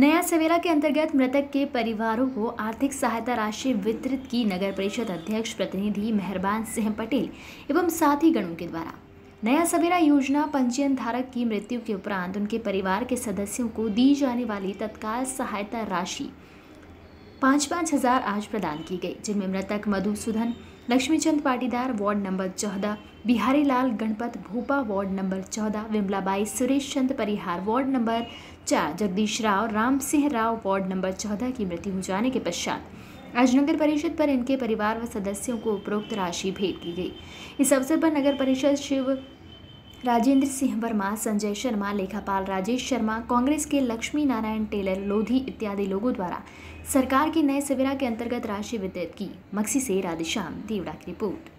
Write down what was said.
नया सवेरा के अंतर्गत मृतक के परिवारों को आर्थिक सहायता राशि वितरित की नगर परिषद अध्यक्ष प्रतिनिधि मेहरबान सिंह पटेल एवं साथी गणों के द्वारा। नया सवेरा योजना पंजीयन धारक की मृत्यु के उपरांत उनके परिवार के सदस्यों को दी जाने वाली तत्काल सहायता राशि 5,000 आज प्रदान की गई, जिनमें मृतक Madhusudan Laxmichand Patidar ward number 14, Biharilal Ganpat Bhopal ward number 14, Vimlabai Sureshchand Parihar ward number 4, Jagdish Rao Ram Rao ward number 14 की मृत्यु हो जाने के पश्चात आज नगर परिषद पर इनके परिवार व सदस्यों को उपरोक्त राशि भेंट की गई। इस अवसर पर नगर परिषद शिव राजेंद्र सिंह वर्मा, संजय शर्मा, लेखापाल राजेश शर्मा, कांग्रेस के लक्ष्मी नारायण टेलर लोधी इत्यादि लोगों द्वारा सरकार के नए सवेरा के अंतर्गत राशि वितरित की। मक्सी से राधे श्याम देवड़ा की रिपोर्ट।